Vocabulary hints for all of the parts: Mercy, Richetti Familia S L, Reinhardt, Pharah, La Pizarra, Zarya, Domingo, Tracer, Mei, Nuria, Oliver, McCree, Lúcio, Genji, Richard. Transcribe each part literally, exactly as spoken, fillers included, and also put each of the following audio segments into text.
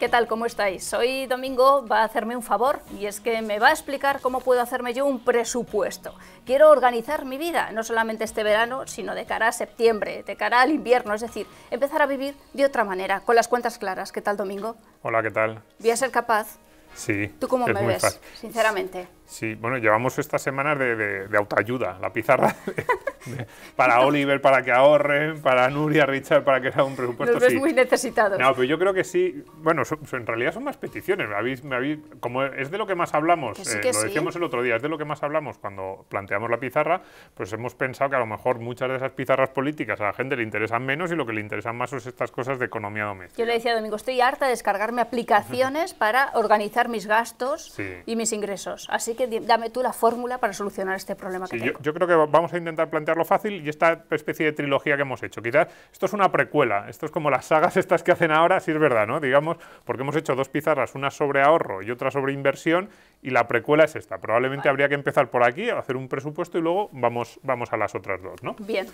¿Qué tal? ¿Cómo estáis? Soy Domingo, va a hacerme un favor y es que me va a explicar cómo puedo hacerme yo un presupuesto. Quiero organizar mi vida, no solamente este verano, sino de cara a septiembre, de cara al invierno, es decir, empezar a vivir de otra manera, con las cuentas claras. ¿Qué tal, Domingo? Hola, ¿qué tal? Voy a ser capaz. Sí. ¿Tú cómo me ves, fácil. sinceramente? Sí, bueno, llevamos estas semanas de, de, de autoayuda, la pizarra de, de, para Oliver, para que ahorren, para Nuria, Richard, para que haga un presupuesto. Nos ves sí. muy necesitados. No, pero yo creo que sí, bueno, so, so, en realidad son más peticiones, me habéis, me habéis, como es de lo que más hablamos, que sí, eh, que lo decíamos sí. el otro día, es de lo que más hablamos cuando planteamos la pizarra, pues hemos pensado que a lo mejor muchas de esas pizarras políticas a la gente le interesan menos y lo que le interesan más son estas cosas de economía doméstica. Yo le decía a Domingo, estoy harta de descargarme aplicaciones para organizar mis gastos sí. y mis ingresos, así que Que dame tú la fórmula para solucionar este problema que sí, tengo. Yo, yo creo que vamos a intentar plantearlo fácil y esta especie de trilogía que hemos hecho. Quizás esto es una precuela, esto es como las sagas estas que hacen ahora, si es verdad, ¿no? Digamos, porque hemos hecho dos pizarras, una sobre ahorro y otra sobre inversión, y la precuela es esta. Probablemente vale. habría que empezar por aquí, hacer un presupuesto y luego vamos, vamos a las otras dos, ¿no? Bien.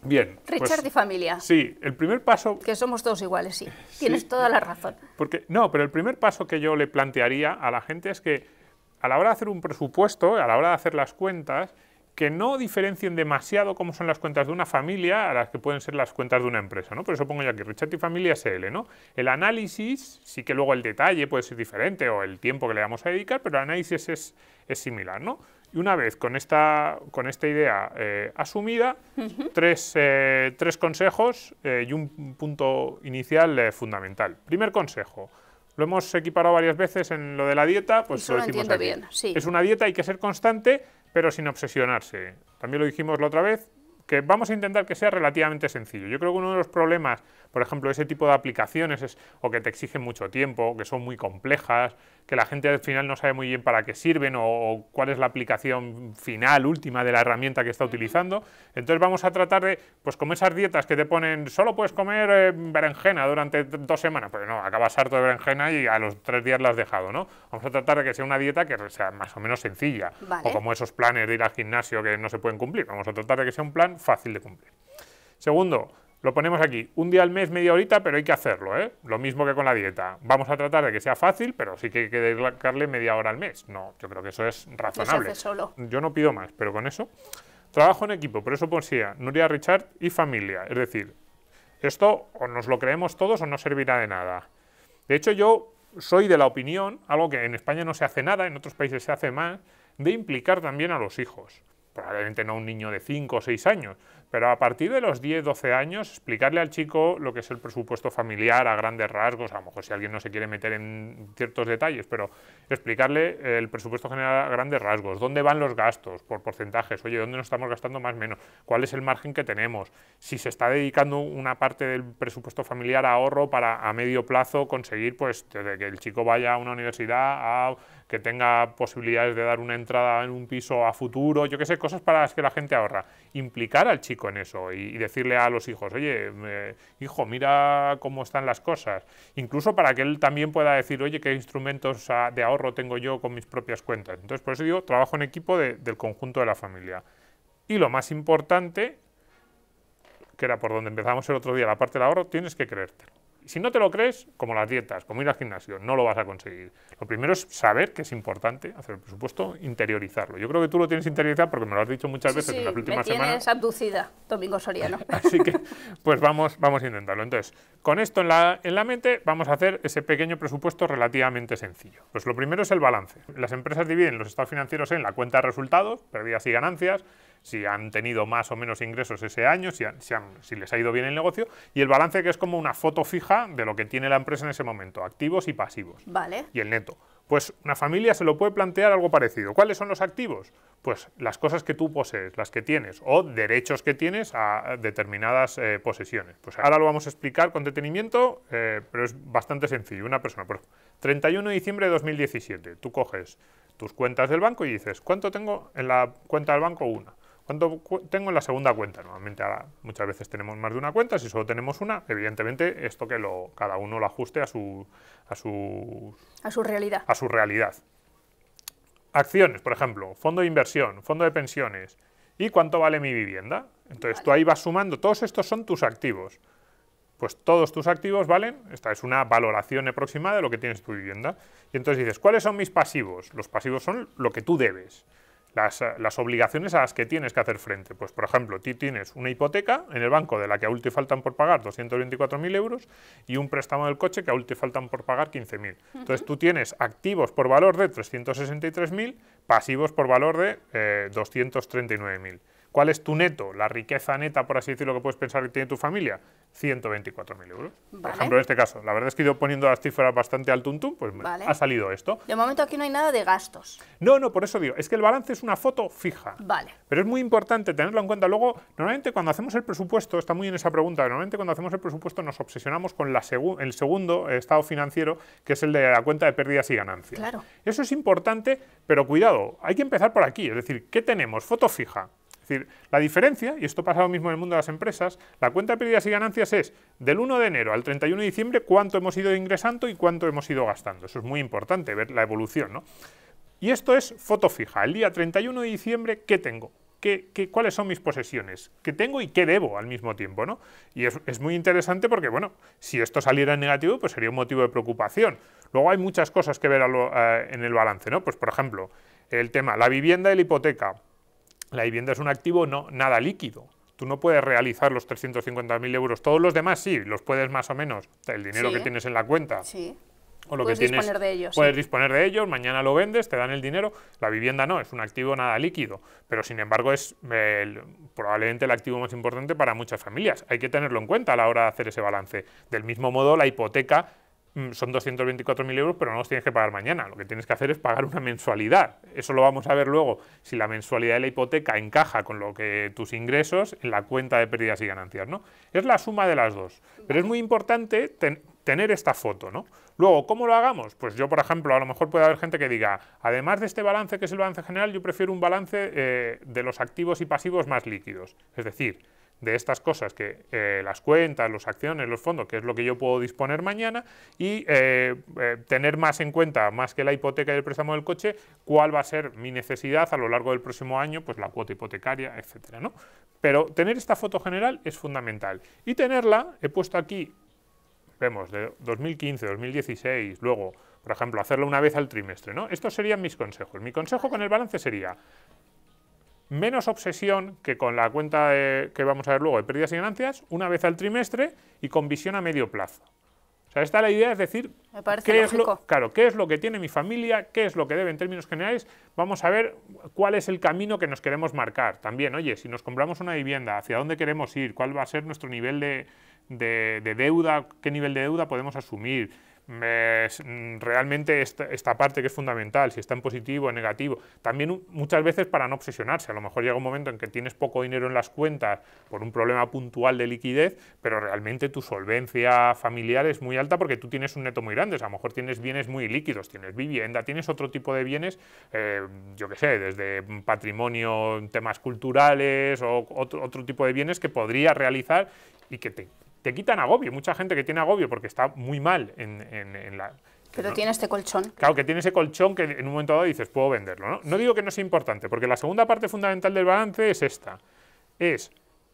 Bien. Richard pues, y familia. Sí, el primer paso... Que somos todos iguales, sí. sí. Tienes toda la razón. Porque, no, pero el primer paso que yo le plantearía a la gente es que a la hora de hacer un presupuesto, a la hora de hacer las cuentas, que no diferencien demasiado cómo son las cuentas de una familia a las que pueden ser las cuentas de una empresa, ¿no? Por eso pongo yo aquí, Richetti Familia S L, ¿no? El análisis, sí que luego el detalle puede ser diferente o el tiempo que le vamos a dedicar, pero el análisis es, es similar, ¿no? Y una vez con esta, con esta idea eh, asumida, uh-huh. tres, eh, tres consejos eh, y un punto inicial eh, fundamental. Primer consejo. Lo hemos equiparado varias veces en lo de la dieta, pues lo decimos aquí. Bien, sí. Es una dieta, hay que ser constante, pero sin obsesionarse. También lo dijimos la otra vez, que vamos a intentar que sea relativamente sencillo. Yo creo que uno de los problemas, por ejemplo, ese tipo de aplicaciones, es o que te exigen mucho tiempo, que son muy complejas, que la gente al final no sabe muy bien para qué sirven o, o cuál es la aplicación final, última de la herramienta que está utilizando. Entonces vamos a tratar de, pues como esas dietas que te ponen, solo puedes comer eh, berenjena durante dos semanas, pues no, acabas harto de berenjena y a los tres días la has dejado, ¿no? Vamos a tratar de que sea una dieta que sea más o menos sencilla, vale. o como esos planes de ir al gimnasio que no se pueden cumplir, vamos a tratar de que sea un plan fácil de cumplir. Segundo, lo ponemos aquí, un día al mes, media horita, pero hay que hacerlo, ¿eh? Lo mismo que con la dieta. Vamos a tratar de que sea fácil, pero sí que hay que dedicarle media hora al mes. No, yo creo que eso es razonable. No se hace solo. Yo no pido más, pero con eso. Trabajo en equipo, por eso poesía, Nuria, Richard y familia. Es decir, esto o nos lo creemos todos o no servirá de nada. De hecho, yo soy de la opinión, algo que en España no se hace nada, en otros países se hace más, de implicar también a los hijos. Probablemente no un niño de cinco o seis años, pero a partir de los diez, doce años, explicarle al chico lo que es el presupuesto familiar a grandes rasgos, a lo mejor si alguien no se quiere meter en ciertos detalles, pero explicarle el presupuesto general a grandes rasgos, dónde van los gastos por porcentajes, oye, dónde nos estamos gastando más o menos, cuál es el margen que tenemos, si se está dedicando una parte del presupuesto familiar a ahorro para a medio plazo conseguir pues desde que el chico vaya a una universidad, a que tenga posibilidades de dar una entrada en un piso a futuro, yo qué sé, cosas para las que la gente ahorra. Implicar al chico en eso y, y decirle a los hijos, oye, eh, hijo, mira cómo están las cosas. Incluso para que él también pueda decir, oye, qué instrumentos a, de ahorro tengo yo con mis propias cuentas. Entonces, por eso digo, trabajo en equipo de, del conjunto de la familia. Y lo más importante, que era por donde empezamos el otro día, la parte del ahorro, tienes que creértelo. Si no te lo crees, como las dietas, como ir al gimnasio, no lo vas a conseguir. Lo primero es saber que es importante hacer el presupuesto, interiorizarlo. Yo creo que tú lo tienes interiorizado porque me lo has dicho muchas sí, veces sí, en las últimas semanas. Me tienes abducida, Domingo Soriano. Así que, pues vamos, vamos a intentarlo. Entonces, con esto en la, en la mente, vamos a hacer ese pequeño presupuesto relativamente sencillo. Pues lo primero es el balance. Las empresas dividen los estados financieros en la cuenta de resultados, pérdidas y ganancias, si han tenido más o menos ingresos ese año, si, han, si, han, si les ha ido bien el negocio, y el balance que es como una foto fija de lo que tiene la empresa en ese momento, activos y pasivos, vale. y el neto. Pues una familia se lo puede plantear algo parecido. ¿Cuáles son los activos? Pues las cosas que tú posees, las que tienes, o derechos que tienes a determinadas eh, posesiones. Pues ahora lo vamos a explicar con detenimiento, eh, pero es bastante sencillo. Una persona, por ejemplo, treinta y uno de diciembre de dos mil diecisiete, tú coges tus cuentas del banco y dices, ¿cuánto tengo en la cuenta del banco? Una. ¿Cuánto tengo en la segunda cuenta? Normalmente ahora muchas veces tenemos más de una cuenta, si solo tenemos una, evidentemente esto que lo, cada uno lo ajuste a su, a su, a su realidad. A su realidad. Acciones, por ejemplo, fondo de inversión, fondo de pensiones y cuánto vale mi vivienda. Entonces vale. tú ahí vas sumando, todos estos son tus activos. pues todos tus activos valen, esta es una valoración aproximada de lo que tienes tu vivienda. Y entonces dices, ¿cuáles son mis pasivos? Los pasivos son lo que tú debes, las, las obligaciones a las que tienes que hacer frente. Pues por ejemplo, tú tienes una hipoteca en el banco de la que aún te faltan por pagar doscientos veinticuatro mil euros y un préstamo del coche que aún te faltan por pagar quince mil. Entonces tú tienes activos por valor de trescientos sesenta y tres mil, pasivos por valor de eh, doscientos treinta y nueve mil. ¿Cuál es tu neto? La riqueza neta, por así decirlo, que puedes pensar que tiene tu familia, ciento veinticuatro mil euros. Vale. Por ejemplo, en este caso. La verdad es que he ido poniendo las cifras bastante al tuntún, pues vale, ha salido esto. De momento aquí no hay nada de gastos. No, no, por eso digo, es que el balance es una foto fija. Vale. Pero es muy importante tenerlo en cuenta. Luego, normalmente cuando hacemos el presupuesto, está muy en esa pregunta, normalmente cuando hacemos el presupuesto nos obsesionamos con la segu el segundo estado financiero, que es el de la cuenta de pérdidas y ganancias. Claro. Eso es importante, pero cuidado, hay que empezar por aquí. Es decir, ¿qué tenemos? Foto fija. Es decir, la diferencia, y esto pasa lo mismo en el mundo de las empresas, la cuenta de pérdidas y ganancias es del uno de enero al treinta y uno de diciembre cuánto hemos ido ingresando y cuánto hemos ido gastando. Eso es muy importante, ver la evolución, ¿no? Y esto es foto fija. El día treinta y uno de diciembre, ¿qué tengo? ¿Qué, qué, ¿Cuáles son mis posesiones? ¿Qué tengo y qué debo al mismo tiempo, ¿no? Y es, es muy interesante porque, bueno, si esto saliera en negativo, pues sería un motivo de preocupación. Luego hay muchas cosas que ver a lo, eh, en el balance, ¿no? Pues, por ejemplo, el tema, la vivienda y la hipoteca. La vivienda es un activo no, nada líquido. Tú no puedes realizar los trescientos cincuenta mil euros. Todos los demás sí, los puedes más o menos. El dinero sí, que tienes en la cuenta. Sí. O lo puedes que tienes, disponer de ellos. Puedes sí. disponer de ellos, mañana lo vendes, te dan el dinero. La vivienda no, es un activo nada líquido. Pero sin embargo es eh, el, probablemente el activo más importante para muchas familias. Hay que tenerlo en cuenta a la hora de hacer ese balance. Del mismo modo, la hipoteca son doscientos veinticuatro mil euros, pero no los tienes que pagar mañana. Lo que tienes que hacer es pagar una mensualidad. Eso lo vamos a ver luego. Si la mensualidad de la hipoteca encaja con lo que tus ingresos en la cuenta de pérdidas y ganancias, ¿no? Es la suma de las dos. Pero es muy importante ten, tener esta foto, ¿no? Luego, ¿cómo lo hagamos? Pues yo, por ejemplo, a lo mejor puede haber gente que diga, además de este balance, que es el balance general, yo prefiero un balance eh, de los activos y pasivos más líquidos. Es decir, de estas cosas que eh, las cuentas, las acciones, los fondos, que es lo que yo puedo disponer mañana, y eh, eh, tener más en cuenta, más que la hipoteca y el préstamo del coche, cuál va a ser mi necesidad a lo largo del próximo año, pues la cuota hipotecaria, etcétera, ¿no? Pero tener esta foto general es fundamental. Y tenerla, he puesto aquí, vemos, de dos mil quince, dos mil dieciséis, luego, por ejemplo, hacerlo una vez al trimestre, ¿no? Estos serían mis consejos. Mi consejo con el balance sería menos obsesión que con la cuenta de, que vamos a ver luego de pérdidas y ganancias, una vez al trimestre y con visión a medio plazo. O sea, esta la idea es decir, me parece lógico. ¿Qué es lo, claro, qué es lo que tiene mi familia, qué es lo que debe en términos generales, vamos a ver cuál es el camino que nos queremos marcar. También, oye, si nos compramos una vivienda, hacia dónde queremos ir, cuál va a ser nuestro nivel de, de, de deuda, qué nivel de deuda podemos asumir. Realmente esta, esta parte que es fundamental, si está en positivo o en negativo. También muchas veces para no obsesionarse, a lo mejor llega un momento en que tienes poco dinero en las cuentas por un problema puntual de liquidez, pero realmente tu solvencia familiar es muy alta porque tú tienes un neto muy grande, o sea, a lo mejor tienes bienes muy líquidos, tienes vivienda, tienes otro tipo de bienes, eh, yo qué sé, desde patrimonio, temas culturales o otro, otro tipo de bienes que podrías realizar y que te... te quitan agobio. Mucha gente que tiene agobio porque está muy mal en, en, en la... Pero no, tiene este colchón. Claro, que tiene ese colchón que en un momento dado dices, puedo venderlo, ¿no? No digo que no sea importante, porque la segunda parte fundamental del balance es esta. Es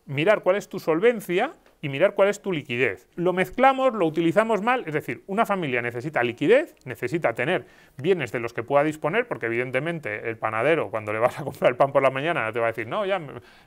mirar cuál es tu solvencia y mirar cuál es tu liquidez. Lo mezclamos, lo utilizamos mal, es decir, una familia necesita liquidez, necesita tener bienes de los que pueda disponer, porque evidentemente el panadero, cuando le vas a comprar el pan por la mañana, te va a decir, no, ya,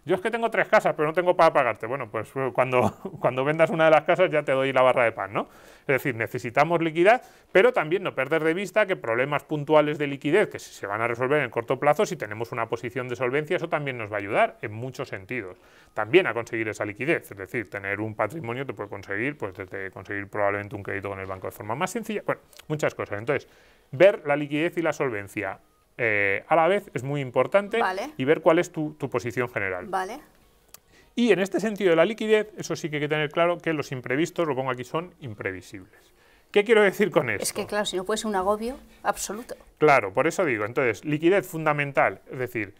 yo es que tengo tres casas, pero no tengo para pagarte. Bueno, pues cuando, cuando vendas una de las casas ya te doy la barra de pan, ¿no? Es decir, necesitamos liquidez, pero también no perder de vista que problemas puntuales de liquidez, que se van a resolver en el corto plazo, si tenemos una posición de solvencia, eso también nos va a ayudar en muchos sentidos. También a conseguir esa liquidez, es decir, tener un un patrimonio te puede conseguir, pues desde conseguir probablemente un crédito con el banco de forma más sencilla, bueno, muchas cosas. Entonces, ver la liquidez y la solvencia eh, a la vez es muy importante, vale, y ver cuál es tu, tu posición general. Vale. Y en este sentido de la liquidez, eso sí que hay que tener claro que los imprevistos, lo pongo aquí, son imprevisibles. ¿Qué quiero decir con esto? Es que claro, si no puede ser un agobio absoluto. Claro, por eso digo, entonces, liquidez fundamental, es decir,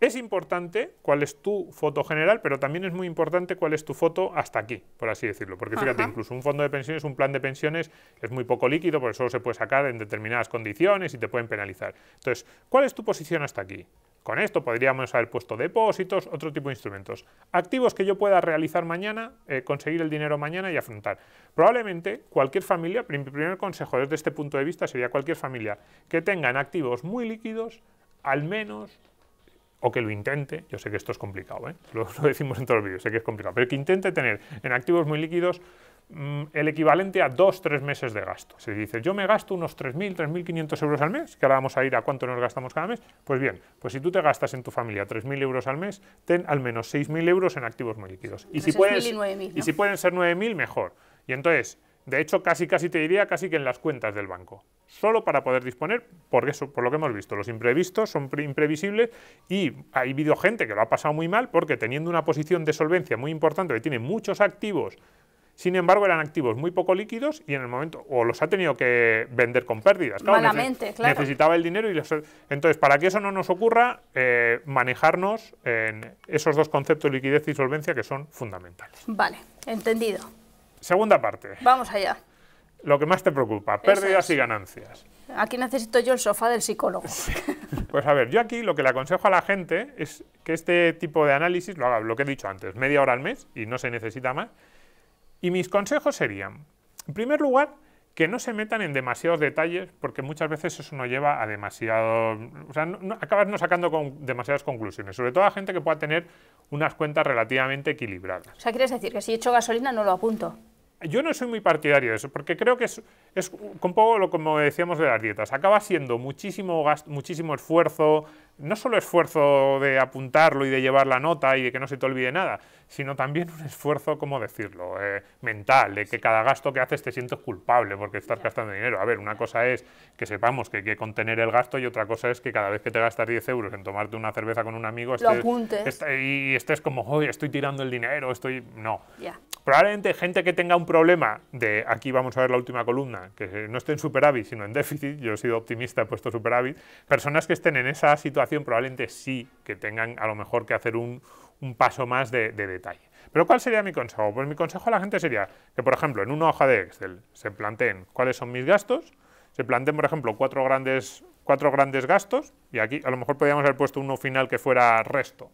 es importante cuál es tu foto general, pero también es muy importante cuál es tu foto hasta aquí, por así decirlo. Porque fíjate, ajá, incluso un fondo de pensiones, un plan de pensiones es muy poco líquido, porque solo se puede sacar en determinadas condiciones y te pueden penalizar. Entonces, ¿cuál es tu posición hasta aquí? Con esto podríamos haber puesto depósitos, otro tipo de instrumentos. Activos que yo pueda realizar mañana, eh, conseguir el dinero mañana y afrontar. Probablemente cualquier familia, mi primer consejo desde este punto de vista sería cualquier familia que tengan activos muy líquidos, al menos, o que lo intente, yo sé que esto es complicado, ¿eh? lo, lo decimos en todos los vídeos, sé que es complicado, pero que intente tener en activos muy líquidos mmm, el equivalente a dos a tres meses de gasto. Si dices, yo me gasto unos tres mil, tres mil quinientos euros al mes, que ahora vamos a ir a cuánto nos gastamos cada mes, pues bien, pues si tú te gastas en tu familia tres mil euros al mes, ten al menos seis mil euros en activos muy líquidos. Y, si, puedes, y, nueve mil, ¿no? y si pueden ser nueve mil, mejor. Y entonces, de hecho, casi casi te diría casi que en las cuentas del banco. Solo para poder disponer, por eso, por lo que hemos visto, los imprevistos son imprevisibles y ha habido gente que lo ha pasado muy mal porque teniendo una posición de solvencia muy importante, que tiene muchos activos, sin embargo eran activos muy poco líquidos y en el momento, o los ha tenido que vender con pérdidas. Claro, malamente, neces claro. Necesitaba el dinero y los, entonces, para que eso no nos ocurra, eh, manejarnos en esos dos conceptos, liquidez y solvencia, que son fundamentales. Vale, entendido. Segunda parte. Vamos allá. Lo que más te preocupa, pérdidas y ganancias. Aquí necesito yo el sofá del psicólogo. Sí. Pues a ver, yo aquí lo que le aconsejo a la gente es que este tipo de análisis lo haga, lo que he dicho antes, media hora al mes y no se necesita más. Y mis consejos serían, en primer lugar, que no se metan en demasiados detalles porque muchas veces eso no lleva a demasiado... O sea, no, no, acabas no sacando con demasiadas conclusiones, sobre todo a gente que pueda tener unas cuentas relativamente equilibradas. O sea, ¿quieres decir que si he hecho gasolina no lo apunto? Yo no soy muy partidario de eso, porque creo que es, es un poco lo como decíamos de las dietas. Acaba siendo muchísimo gasto, muchísimo esfuerzo, no solo esfuerzo de apuntarlo y de llevar la nota y de que no se te olvide nada, sino también un esfuerzo, ¿cómo decirlo?, eh, mental, de que cada gasto que haces te sientes culpable porque estás gastando dinero. A ver, una cosa es que sepamos que hay que contener el gasto y otra cosa es que cada vez que te gastas diez euros en tomarte una cerveza con un amigo estés, lo apuntes. Est y estés como, hoy estoy tirando el dinero, estoy... No. Yeah. Probablemente gente que tenga un problema de, aquí vamos a ver la última columna, que no esté en superávit, sino en déficit, yo he sido optimista, he puesto superávit, personas que estén en esa situación probablemente sí que tengan a lo mejor que hacer un, un paso más de, de detalle. Pero ¿cuál sería mi consejo? Pues mi consejo a la gente sería que, por ejemplo, en una hoja de Excel se planteen cuáles son mis gastos, se planteen, por ejemplo, cuatro grandes, cuatro grandes gastos, y aquí a lo mejor podríamos haber puesto uno final que fuera resto.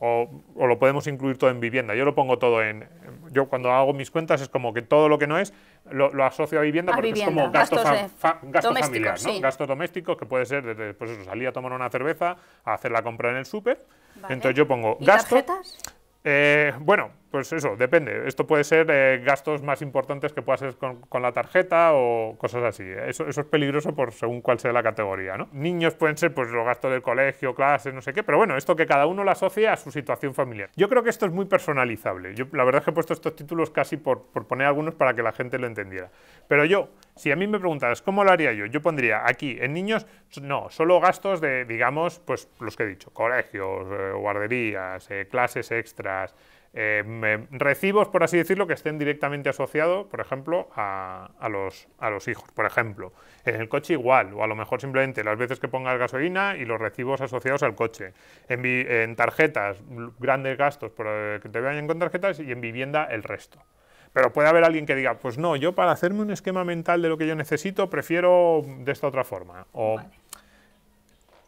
O, o lo podemos incluir todo en vivienda. Yo lo pongo todo en... Yo cuando hago mis cuentas es como que todo lo que no es lo, lo asocio a vivienda a porque vivienda. Es como gasto, gastos, fa, fa, gasto familiar, ¿no? Sí. Gastos domésticos que puede ser desde pues eso, salir a tomar una cerveza, a hacer la compra en el súper. Vale. Entonces yo pongo gastos... ¿Y tarjetas? Eh, bueno, pues eso, depende. Esto puede ser eh, gastos más importantes que puedas hacer con, con la tarjeta o cosas así. Eso, eso es peligroso por según cuál sea la categoría, ¿no? Niños pueden ser pues los gastos del colegio, clases, no sé qué, pero bueno, esto que cada uno lo asocie a su situación familiar. Yo creo que esto es muy personalizable. Yo, la verdad es que he puesto estos títulos casi por, por poner algunos para que la gente lo entendiera. Pero yo, si a mí me preguntaras cómo lo haría yo, yo pondría aquí, en niños, no, solo gastos de, digamos, pues los que he dicho, colegios, eh, guarderías, eh, clases extras, eh, me, recibos, por así decirlo, que estén directamente asociados, por ejemplo, a, a, los, a los hijos, por ejemplo. En el coche igual, o a lo mejor simplemente las veces que pongas gasolina y los recibos asociados al coche. En, en tarjetas, grandes gastos pero, eh, que te vayan con tarjetas y en vivienda el resto. Pero puede haber alguien que diga, pues no, yo para hacerme un esquema mental de lo que yo necesito, prefiero de esta otra forma. O vale.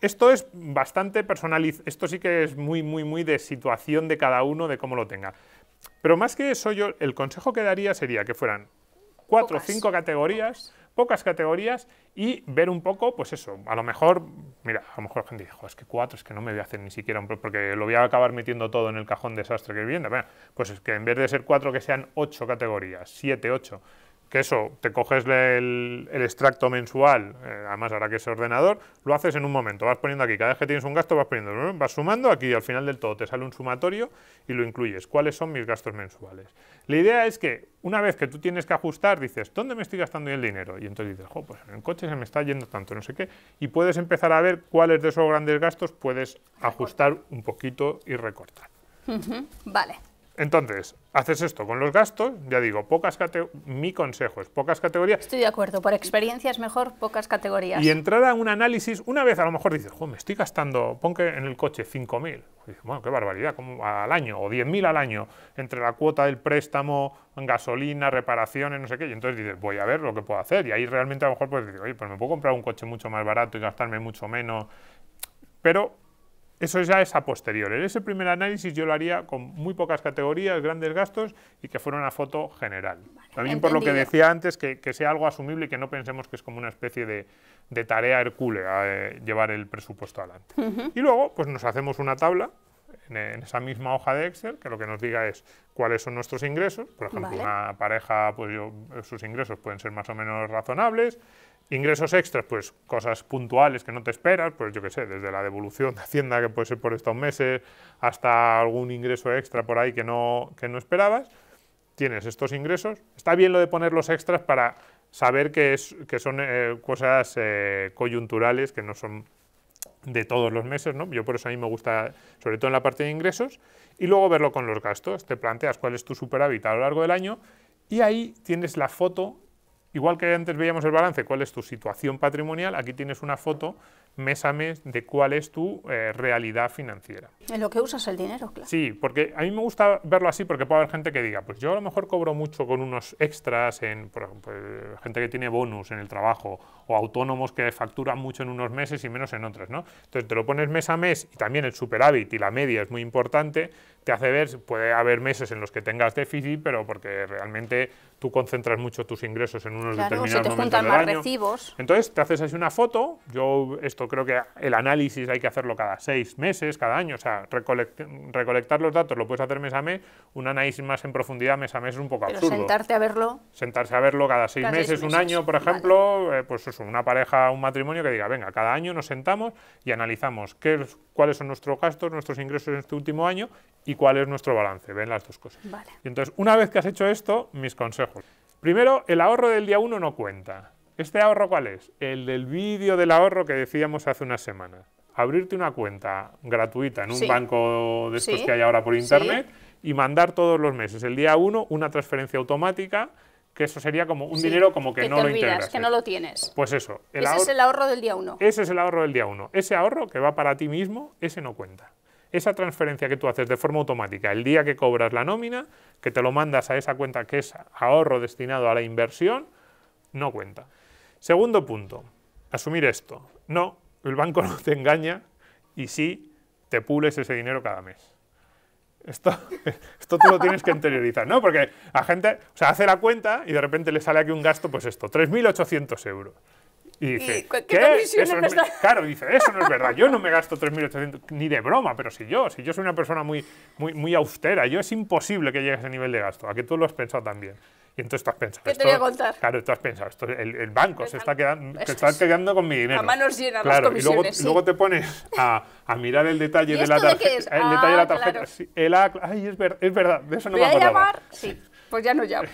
Esto es bastante personalizado, esto sí que es muy, muy, muy de situación de cada uno, de cómo lo tenga. Pero más que eso, yo el consejo que daría sería que fueran cuatro o cinco categorías, pocas. pocas categorías, y ver un poco, pues eso, a lo mejor, mira, a lo mejor la gente dice, es que cuatro, es que no me voy a hacer ni siquiera un... porque lo voy a acabar metiendo todo en el cajón desastre que es vivienda. Bueno, pues es que en vez de ser cuatro, que sean ocho categorías, siete, ocho, que eso, te coges el, el extracto mensual, eh, además ahora que es ordenador, lo haces en un momento, vas poniendo aquí, cada vez que tienes un gasto vas poniendo, ¿no? Vas sumando, aquí al final del todo te sale un sumatorio y lo incluyes, ¿cuáles son mis gastos mensuales? La idea es que, una vez que tú tienes que ajustar, dices, ¿dónde me estoy gastando yo el dinero? Y entonces dices, jo, pues en el coche se me está yendo tanto, no sé qué. Y puedes empezar a ver cuáles de esos grandes gastos puedes ajustar un poquito y recortar. Uh-huh. Vale. Entonces, haces esto con los gastos, ya digo, pocas mi consejo es pocas categorías. Estoy de acuerdo, por experiencia es mejor pocas categorías. Y entrar a un análisis, una vez a lo mejor dices, jo, me estoy gastando, pon que en el coche cinco mil. Bueno, qué barbaridad, como al año, o diez mil al año, entre la cuota del préstamo, gasolina, reparaciones, no sé qué, y entonces dices, voy a ver lo que puedo hacer, y ahí realmente a lo mejor puedes decir, oye, pues me puedo comprar un coche mucho más barato y gastarme mucho menos, pero Eso ya es a posteriori. Ese primer análisis yo lo haría con muy pocas categorías, grandes gastos y que fuera una foto general. Vale, también por entendido. Lo que decía antes, que, que sea algo asumible y que no pensemos que es como una especie de, de tarea hercúlea eh, llevar el presupuesto adelante. Uh-huh. Y luego pues nos hacemos una tabla en, en esa misma hoja de Excel que lo que nos diga es cuáles son nuestros ingresos. Por ejemplo, vale. Una pareja, pues yo, sus ingresos pueden ser más o menos razonables. Ingresos extras, pues cosas puntuales que no te esperas, pues yo qué sé, desde la devolución de Hacienda, que puede ser por estos meses, hasta algún ingreso extra por ahí que no, que no esperabas. Tienes estos ingresos. Está bien lo de poner los extras para saber que, es, que son eh, cosas eh, coyunturales, que no son de todos los meses, ¿no? Yo por eso a mí me gusta, sobre todo en la parte de ingresos, y luego verlo con los gastos. Te planteas cuál es tu superávit a lo largo del año y ahí tienes la foto. Igual que antes veíamos el balance, cuál es tu situación patrimonial, aquí tienes una foto mes a mes de cuál es tu eh, realidad financiera. En lo que usas el dinero, claro. Sí, porque a mí me gusta verlo así porque puede haber gente que diga, pues yo a lo mejor cobro mucho con unos extras, en, por ejemplo, gente que tiene bonus en el trabajo o autónomos que facturan mucho en unos meses y menos en otros, ¿no? Entonces te lo pones mes a mes y también el superávit y la media es muy importante, te hace ver, puede haber meses en los que tengas déficit, pero porque realmente tú concentras mucho tus ingresos en unos claro, determinados momentos del año. Claro, se te juntan más recibos. Entonces, te haces así una foto. Yo esto creo que el análisis hay que hacerlo cada seis meses, cada año. O sea, recolectar, recolectar los datos lo puedes hacer mes a mes. Un análisis más en profundidad mes a mes es un poco pero absurdo. Sentarte a verlo. Sentarse a verlo cada seis, cada meses, seis meses, un año, por ejemplo. Vale. Eh, pues eso, una pareja, un matrimonio que diga, venga, cada año nos sentamos y analizamos qué, cuáles son nuestros gastos, nuestros ingresos en este último año y cuál es nuestro balance, ven las dos cosas. Vale. Y entonces, una vez que has hecho esto, mis consejos. Primero, el ahorro del día uno no cuenta. ¿Este ahorro cuál es? El del vídeo del ahorro que decíamos hace unas semanas. Abrirte una cuenta gratuita en un sí. banco de estos sí. que hay ahora por internet sí. y mandar todos los meses, el día uno, una transferencia automática, que eso sería como un sí, dinero como que, que no te olvidas, lo integras. Que no lo tienes. Pues eso. El ese ahorro, es el ahorro del día uno. Ese es el ahorro del día uno. Ese ahorro que va para ti mismo, ese no cuenta. Esa transferencia que tú haces de forma automática, el día que cobras la nómina, que te lo mandas a esa cuenta que es ahorro destinado a la inversión, no cuenta. Segundo punto, asumir esto. No, el banco no te engaña y sí te pules ese dinero cada mes. Esto, esto tú lo tienes que interiorizar, ¿no? Porque la gente, o sea, hace la cuenta y de repente le sale aquí un gasto, pues esto, tres mil ochocientos euros. Y dice, ¿Y ¿qué? ¿Qué? Eso no es, claro, dice, eso no es verdad, yo no me gasto tres mil ochocientos, ni de broma, pero si yo, si yo soy una persona muy, muy, muy austera, yo es imposible que llegue a ese nivel de gasto, a que tú lo has pensado también. Y entonces tú has pensado, ¿qué esto, te voy a contar? Claro, tú has pensado, esto, el, el banco el se banco, está quedando, se está quedando con mi dinero. A manos llenas claro, las comisiones. Y luego, sí. luego te pones a, a mirar el detalle de la tarjeta. ¿De el ah, detalle de la tarjeta. Claro. Sí, el, ay, es, ver, es verdad, de eso no me acordaba. ¿Voy a llamar? Sí, pues ya no llamo.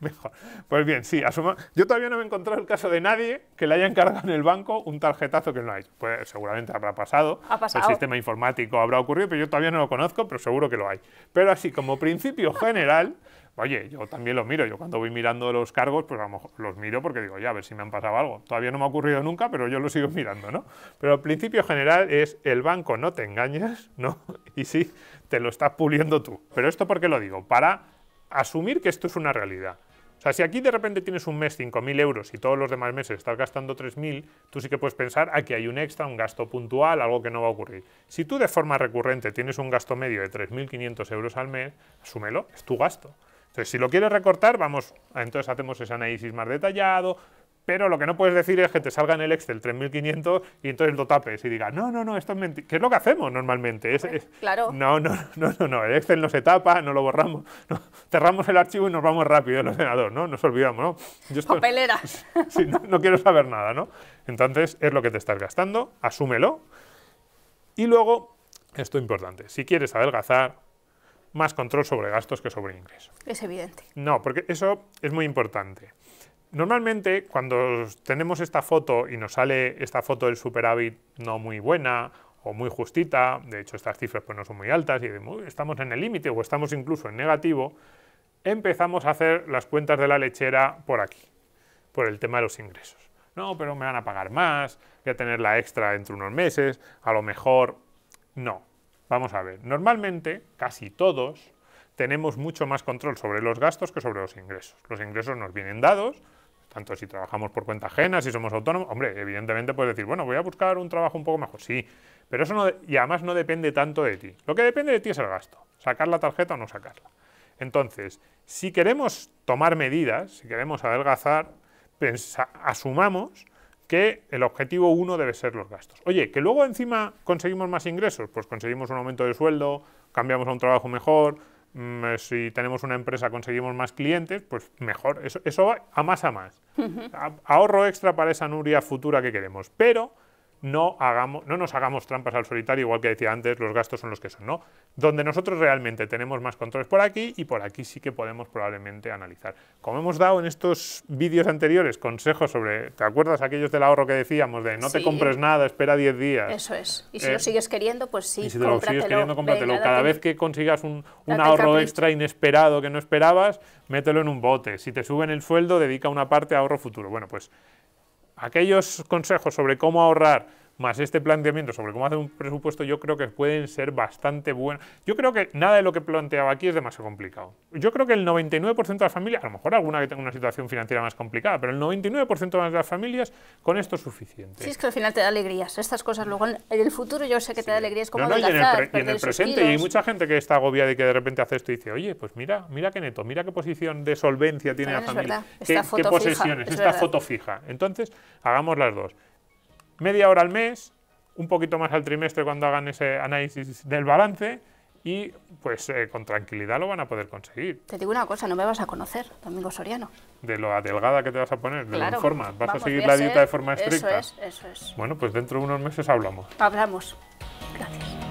Mejor. Pues bien, sí, asuma. Yo todavía no me he encontrado el caso de nadie que le haya encargado en el banco un tarjetazo que no hay. Pues seguramente habrá pasado, ha pasado. El sistema informático habrá ocurrido, pero yo todavía no lo conozco, pero seguro que lo hay. Pero así, como principio general, oye, yo también lo miro. Yo cuando voy mirando los cargos, pues a lo mejor los miro porque digo, ya, a ver si me han pasado algo. Todavía no me ha ocurrido nunca, pero yo lo sigo mirando, ¿no? Pero el principio general es el banco no te engañas, ¿no? Y sí, te lo estás puliendo tú. Pero esto, ¿por qué lo digo? Para asumir que esto es una realidad. O sea, si aquí de repente tienes un mes cinco mil euros y todos los demás meses estás gastando tres mil, tú sí que puedes pensar, aquí hay un extra, un gasto puntual, algo que no va a ocurrir. Si tú de forma recurrente tienes un gasto medio de tres mil quinientos euros al mes, asúmelo, es tu gasto. Entonces, si lo quieres recortar, vamos, entonces hacemos ese análisis más detallado, pero lo que no puedes decir es que te salga en el Excel tres mil quinientos y entonces lo tapes y digas, no, no, no, esto es mentira. ¿Qué es lo que hacemos normalmente? Es, es, claro. No, no, no, no, no, el Excel no se tapa, no lo borramos, no, cerramos el archivo y nos vamos rápido al ordenador, ¿no? Nos olvidamos, ¿no? Yo estoy, Papelera. Sí, no, no quiero saber nada, ¿no? Entonces, es lo que te estás gastando, asúmelo. Y luego, esto es importante, si quieres adelgazar, más control sobre gastos que sobre ingresos. Es evidente. No, porque eso es muy importante. Normalmente, cuando tenemos esta foto y nos sale esta foto del superávit no muy buena o muy justita, de hecho estas cifras pues no son muy altas y decimos, estamos en el límite o estamos incluso en negativo, empezamos a hacer las cuentas de la lechera por aquí, por el tema de los ingresos. No, pero me van a pagar más, voy a tener la extra entre unos meses, a lo mejor no. Vamos a ver, normalmente casi todos tenemos mucho más control sobre los gastos que sobre los ingresos. Los ingresos nos vienen dados, tanto si trabajamos por cuenta ajena, si somos autónomos. Hombre, evidentemente puedes decir, bueno, voy a buscar un trabajo un poco mejor. Sí, Pero eso no, y además no depende tanto de ti. Lo que depende de ti es el gasto, sacar la tarjeta o no sacarla. Entonces, si queremos tomar medidas, si queremos adelgazar, pensa, asumamos que el objetivo uno debe ser los gastos. Oye, que luego encima conseguimos más ingresos, pues conseguimos un aumento de sueldo, cambiamos a un trabajo mejor, mmm, si tenemos una empresa conseguimos más clientes, pues mejor, eso, eso va a más a más. A, ahorro extra para esa Nuria futura que queremos, pero no, hagamos, no nos hagamos trampas al solitario, igual que decía antes, los gastos son los que son, ¿no? Donde nosotros realmente tenemos más controles por aquí y por aquí sí que podemos probablemente analizar. Como hemos dado en estos vídeos anteriores consejos sobre, ¿te acuerdas aquellos del ahorro que decíamos de no sí. te compres nada, espera diez días? Eso es, y si eh, lo sigues queriendo, pues sí, y si te lo sigues queriendo, cómpratelo. Venga, cada date, vez que consigas un, un ahorro extra inesperado que no esperabas, mételo en un bote. Si te suben el sueldo, dedica una parte a ahorro futuro. Bueno, pues aquellos consejos sobre cómo ahorrar, más este planteamiento sobre cómo hacer un presupuesto, yo creo que pueden ser bastante buenos. Yo creo que nada de lo que planteaba aquí es demasiado complicado. Yo creo que el noventa y nueve por ciento de las familias, a lo mejor alguna que tenga una situación financiera más complicada, pero el noventa y nueve por ciento de las familias con esto es suficiente. Sí, es que al final te da alegrías. Estas cosas luego en el futuro yo sé que te sí. da alegrías como no, no, y en el, pre y en el presente. Y hay mucha gente que está agobiada y que de repente hace esto y dice, oye, pues mira, mira qué neto, mira qué posición de solvencia tiene no, la familia, qué, qué posesiones, es esta verdad. Foto fija. Entonces, hagamos las dos. Media hora al mes, un poquito más al trimestre cuando hagan ese análisis del balance y pues eh, con tranquilidad lo van a poder conseguir. Te digo una cosa, no me vas a conocer, Domingo Soriano. De lo adelgada que te vas a poner, de claro, la forma, vas vamos, a seguir la dieta ser, de forma estricta. Eso es, eso es. Bueno, pues dentro de unos meses hablamos. Hablamos. Gracias.